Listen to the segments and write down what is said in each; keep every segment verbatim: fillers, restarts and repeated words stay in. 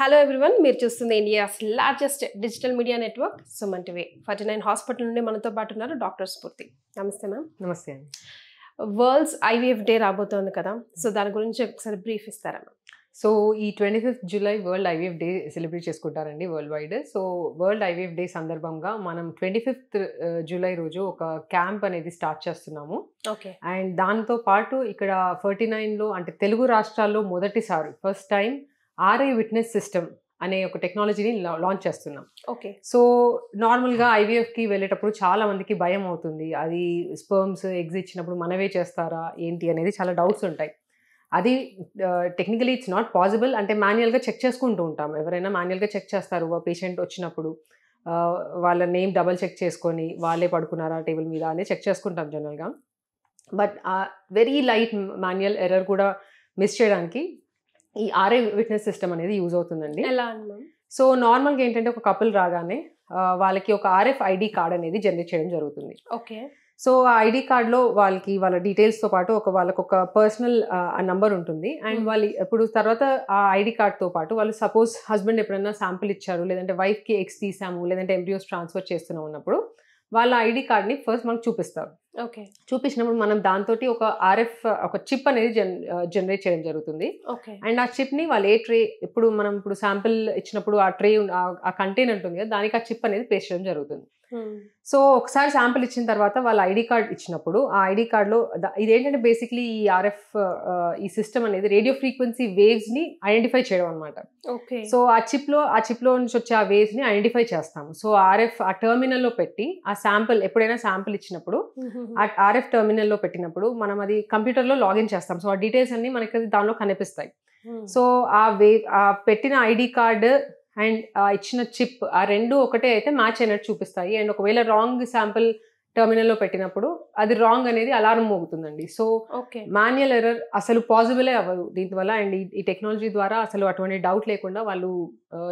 Hello everyone, meer chustundi India's largest digital media network SumanTV. forty-nine hospital nundi manatho paatu unnaru Dr Spoorthy. Namaste ma'am. Namaste. World's I V F day rabotundi kada. So dani gurinchi okasari brief istara ma'am. So ee twenty-fifth July World I V F Day celebrate chesukuntarandi worldwide. So World I V F Day sandarbhamga manam twenty-fifth July roju oka camp anedi start chestunamu. Okay. And danto paatu ikkada forty-nine lo ante Telugu rashtrallo modati sari first time R I witness system అనే ఒక టెక్నాలజీని launch చేస్తున్నాం. Okay, so నార్మల్గా ఐవీఎఫ్కి వెళ్ళేటప్పుడు చాలా మందికి భయం అవుతుంది. అది స్పర్మ్స్ ఎగ్స్ ఇచ్చినప్పుడు మనమే చేస్తారా ఏంటి అనేది చాలా డౌట్స్ ఉంటాయి. అది టెక్నికలీ ఇట్స్ నాట్ పాసిబుల్. అంటే మాన్యువల్గా చెక్ చేసుకుంటూ ఉంటాం. ఎవరైనా మాన్యువల్గా చెక్ చేస్తారు. పేషెంట్ వచ్చినప్పుడు వాళ్ళ నేమ్ డబల్ చెక్ చేసుకొని వాళ్ళే పడుకున్నారా టేబుల్ మీద అనే చెక్ చేసుకుంటాం జనరల్గా. But very light manual error కూడా మిస్ చేయడానికి ఈ ఆర్ఐ విట్నెస్ సిస్టమ్ అనేది యూజ్ అవుతుందండి. ఎలా అన్నాం? సో నార్మల్గా ఏంటంటే ఒక కపుల్ రాగానే వాళ్ళకి ఒక ఆర్ఎఫ్ఐడి కార్డ్ అనేది జనరేట్ చేయడం జరుగుతుంది. ఓకే, సో ఆ ఐడి కార్డ్లో వాళ్ళకి వాళ్ళ డీటెయిల్స్తో పాటు ఒక వాళ్ళకి ఒక పర్సనల్ నంబర్ ఉంటుంది. అండ్ వాళ్ళు ఇప్పుడు తర్వాత ఆ ఐడి కార్డ్తో పాటు వాళ్ళు సపోజ్ హస్బెండ్ ఎప్పుడైనా శాంపుల్ ఇచ్చారు, లేదంటే వైఫ్కి ఎక్స్ తీసాము, లేదంటే ఎంబ్రియోస్ ట్రాన్స్ఫర్ చేస్తున్నాం ఉన్నప్పుడు వాళ్ళ ఐడి కార్డ్ని ఫస్ట్ మనకు చూపిస్తారు. ఓకే, చూపించినప్పుడు మనం దాంతో ఒక ఆర్ఎఫ్ ఒక చిప్ అనేది జన్ జనరేట్ చేయడం జరుగుతుంది. ఓకే, అండ్ ఆ చిప్ని వాళ్ళు ఏ ట్రే ఇప్పుడు మనం ఇప్పుడు శాంపిల్ ఇచ్చినప్పుడు ఆ ట్రే ఆ కంటైనర్ ఉంటుంది కదా, దానికి ఆ చిప్ అనేది పేస్ట్ చేయడం జరుగుతుంది. సో ఒకసారి శాంపిల్ ఇచ్చిన తర్వాత వాళ్ళ ఐడి కార్డ్ ఇచ్చినప్పుడు ఆ ఐడి కార్డ్లో ఇదేంటంటే బేసిక్లీ ఈ ఆర్ఎఫ్ ఈ సిస్టమ్ అనేది రేడియో ఫ్రీక్వెన్సీ వేవ్స్ని ఐడెంటిఫై చేయడం అనమాట. ఓకే, సో ఆ చిప్లో ఆ చిప్లో నుంచి వచ్చే ఆ వేవ్స్ని ఐడెంటిఫై చేస్తాము. సో ఆర్ఎఫ్ ఆ టర్మినల్లో పెట్టి ఆ శాంపిల్ ఎప్పుడైనా శాంపిల్ ఇచ్చినప్పుడు ఆ ఆర్ఎఫ్ టర్మినల్లో పెట్టినప్పుడు మనం అది కంప్యూటర్లో లాగిన్ చేస్తాం. సో ఆ డీటెయిల్స్ అన్ని మనకి దానిలో కనిపిస్తాయి. సో ఆ వే ఆ పెట్టిన ఐడి కార్డు అండ్ ఇచ్చిన చిప్ ఆ రెండు ఒకటే అయితే మ్యాచ్ అయినట్టు చూపిస్తాయి. అండ్ ఒకవేళ రాంగ్ శాంపుల్ టర్మినల్లో పెట్టినప్పుడు అది రాంగ్ అనేది అలారం మోగుతుందండి. సో మాన్యువల్ ఎర్రర్ అసలు పాసిబులే అవ్వదు దీనివల్ల. అండ్ ఈ టెక్నాలజీ ద్వారా అసలు అటువంటి డౌట్ లేకుండా వాళ్ళు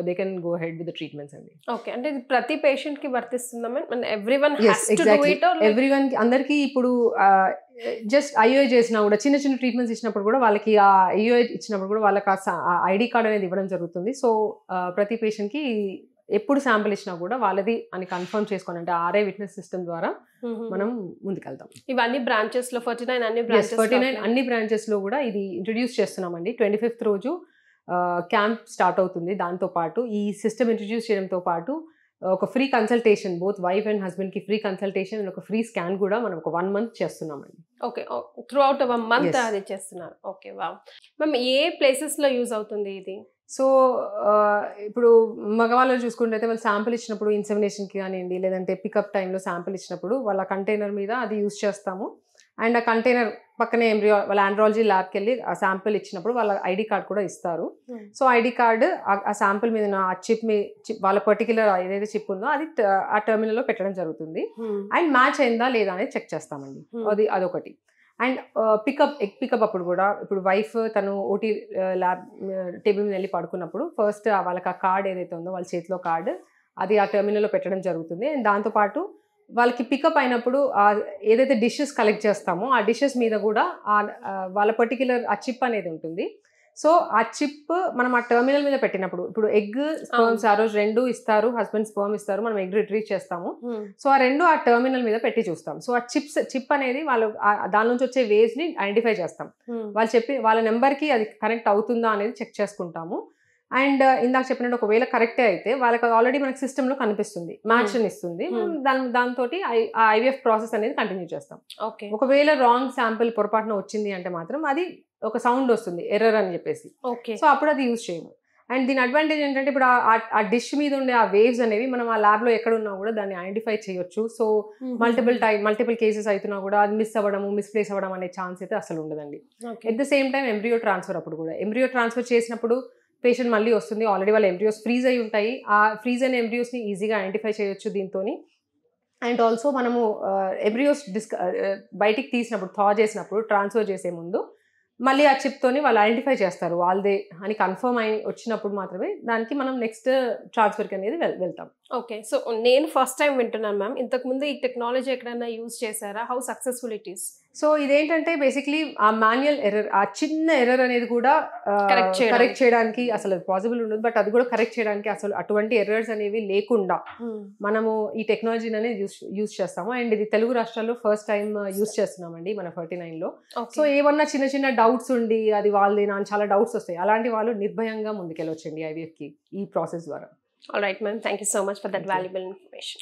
they can go ahead with the treatments అండి. ఓకే, అంటే ఇది ప్రతి పేషెంట్ కి వర్తిస్తుందా? Everyone has to do it or everyone కి అందరికీ ఇప్పుడు జస్ట్ ఐఓఐ చేసినా కూడా చిన్న చిన్న ట్రీట్మెంట్స్ ఇచ్చినప్పుడు కూడా వాళ్ళకి ఆ ఐఓఐ ఇచ్చినప్పుడు కూడా వాళ్ళకి ఆ ఐడి కార్డ్ అనేది ఇవ్వడం జరుగుతుంది. సో ప్రతి పేషెంట్కి ఎప్పుడు శాంపుల్ ఇచ్చినా కూడా వాళ్ళది అని కన్ఫర్మ్ చేసుకోండి. అంటే ఆర్ఐ విట్నెస్ సిస్టమ్ ద్వారా మనం ముందుకెళ్తాం. ఇవన్నీ బ్రాంచెస్ లో ఫార్టీ నైన్ అన్ని ఫార్టీ నైన్ అన్ని బ్రాంచెస్ లో కూడా ఇది ఇంట్రడ్యూస్ చేస్తున్నామండి. ట్వంటీ ఫిఫ్త్ రోజు క్యాంప్ స్టార్ట్ అవుతుంది. దాంతో పాటు ఈ సిస్టమ్ ఇంట్రడ్యూస్ చేయడంతో పాటు ఒక free consultation both wife and husband కి ఫ్రీ కన్సల్టేషన్ అండ్ ఒక ఫ్రీ స్కాన్ కూడా మనం ఒక వన్ మంత్ చేస్తున్నామండి. Okay, throughout one month అది చేస్తున్నారు. Okay, wow. మ్యామ్ ఏ ప్లేసెస్ లో యూజ్ అవుతుంది ఇది? సో ఇప్పుడు మగవాళ్ళు చూసుకుంటే వాళ్ళు శాంపుల్ ఇచ్చినప్పుడు ఇన్సెమినేషన్కి కానివ్వండి, లేదంటే పికప్ టైంలో శాంపుల్ ఇచ్చినప్పుడు వాళ్ళ కంటైనర్ మీద అది యూజ్ చేస్తాము. అండ్ ఆ కంటైనర్ పక్కనే ఎంబ్రియో వాళ్ళ ఆండ్రాలజీ ల్యాబ్కి వెళ్ళి ఆ శాంపుల్ ఇచ్చినప్పుడు వాళ్ళ ఐడి కార్డ్ కూడా ఇస్తారు. సో ఐడి కార్డు ఆ శాంపుల్ మీద ఆ చిప్ మీ వాళ్ళ పర్టికులర్ ఏదైతే చిప్ ఉందో అది ఆ టర్మినల్లో పెట్టడం జరుగుతుంది. అండ్ మ్యాచ్ అయిందా లేదా అనేది చెక్ చేస్తామండి. అది అదొకటి. అండ్ పికప్ ఎగ్ పికప్ అప్పుడు కూడా ఇప్పుడు వైఫ్ తను ఓటీ ల్యాబ్ టేబుల్ మీద వెళ్ళి పడుకున్నప్పుడు ఫస్ట్ వాళ్ళకి ఆ కార్డ్ ఏదైతే ఉందో వాళ్ళ చేతిలో కార్డు అది ఆ టెర్మినల్లో పెట్టడం జరుగుతుంది. అండ్ దాంతోపాటు వాళ్ళకి పికప్ అయినప్పుడు ఏదైతే డిషెస్ కలెక్ట్ చేస్తామో ఆ డిషెస్ మీద కూడా వాళ్ళ పర్టిక్యులర్ ఆ చిప్ అనేది ఉంటుంది. సో ఆ చిప్ మనం ఆ టర్మినల్ మీద పెట్టినప్పుడు ఇప్పుడు ఎగ్ స్పర్మ్స్ ఆ రోజు రెండు ఇస్తారు, హస్బెండ్ స్పర్మ్ ఇస్తారు, మనం ఎగ్ రిట్రీవ్ చేస్తాము. సో ఆ రెండు ఆ టర్మినల్ మీద పెట్టి చూస్తాం. సో ఆ చిప్స్ చిప్ అనేది వాళ్ళు దాని నుంచి వచ్చే వేవ్స్ ని ఐడెంటిఫై చేస్తాం. వాళ్ళు చెప్పి వాళ్ళ నెంబర్ కి అది కనెక్ట్ అవుతుందా అనేది చెక్ చేసుకుంటాము. అండ్ ఇందాక చెప్పినట్టు ఒకవేళ కరెక్టే అయితే వాళ్ళకి ఆల్రెడీ మనకి సిస్టమ్ లో కనిపిస్తుంది, మ్యాచ్ అని ఇస్తుంది. దాని దాంతో ఆ ఐవీఎఫ్ ప్రాసెస్ అనేది కంటిన్యూ చేస్తాం. ఓకే, ఒకవేళ రాంగ్ శాంపుల్ పొరపాటున వచ్చింది అంటే మాత్రం అది ఒక సౌండ్ వస్తుంది ఎర్రర్ అని చెప్పేసి. ఓకే, సో అప్పుడు అది యూజ్ చేయము. అండ్ దీని అడ్వాంటేజ్ ఏంటంటే ఇప్పుడు ఆ డిష్ మీద ఉండే ఆ వేవ్స్ అనేవి మనం ఆ ల్యాబ్ లో ఎక్కడ ఉన్నా కూడా దాన్ని ఐడెంటిఫై చేయొచ్చు. So multiple time multiple cases అవుతున్నా కూడా అది మిస్ అవ్వడము మిస్ప్లేస్ అవ్వడం అనే ఛాన్స్ అయితే అసలు ఉండదండి. At the same time embryo transfer అప్పుడు కూడా ఎంబ్రియో ట్రాన్స్ఫర్ చేసినప్పుడు పేషెంట్ మళ్ళీ వస్తుంది, ఆల్రెడీ వాళ్ళ ఎంబ్రియోస్ ఫ్రీజ్ అయి ఉంటాయి. ఆ ఫ్రీజ్ అయిన ఎంబ్రియోస్ని ఈజీగా ఐడెంటిఫై చేయొచ్చు దీంతో. అండ్ ఆల్సో మనము ఎంబ్రియోస్ డిస్ బయటికి తీసినప్పుడు థా చేసినప్పుడు ట్రాన్స్ఫర్ చేసే ముందు మళ్ళీ ఆ చిప్తోని వాళ్ళు ఐడెంటిఫై చేస్తారు వాళ్ళదే అని కన్ఫర్మ్ అయి వచ్చినప్పుడు మాత్రమే దానికి మనం నెక్స్ట్ ట్రాన్స్ఫర్కి అనేది వెళ్తాం. ఓకే, సో నేను ఫస్ట్ టైం వింటున్నాను మ్యామ్. ఇంతకుముందు ఈ టెక్నాలజీ ఎక్కడైనా యూజ్ చేశారా? How successful it is? So, basically, a manual error, a chinna error anedi kuda correct correct cheyadaniki asalu possible undadu, but adu kuda correct cheyadaniki asalu atvanti errors anevi lekunda manamu ee technology nane use use chestamu, and idi Telugu rashtrallo first time use chestunnamandi mana forty-nine lo. So, evanna chinna chinna doubts undi adi vaalde naan chaala doubts vastayi, alanti vaalu nirbhayanga mundukellochandi I V F ki ee process dwara. All right, ma'am, thank you so much for that valuable information.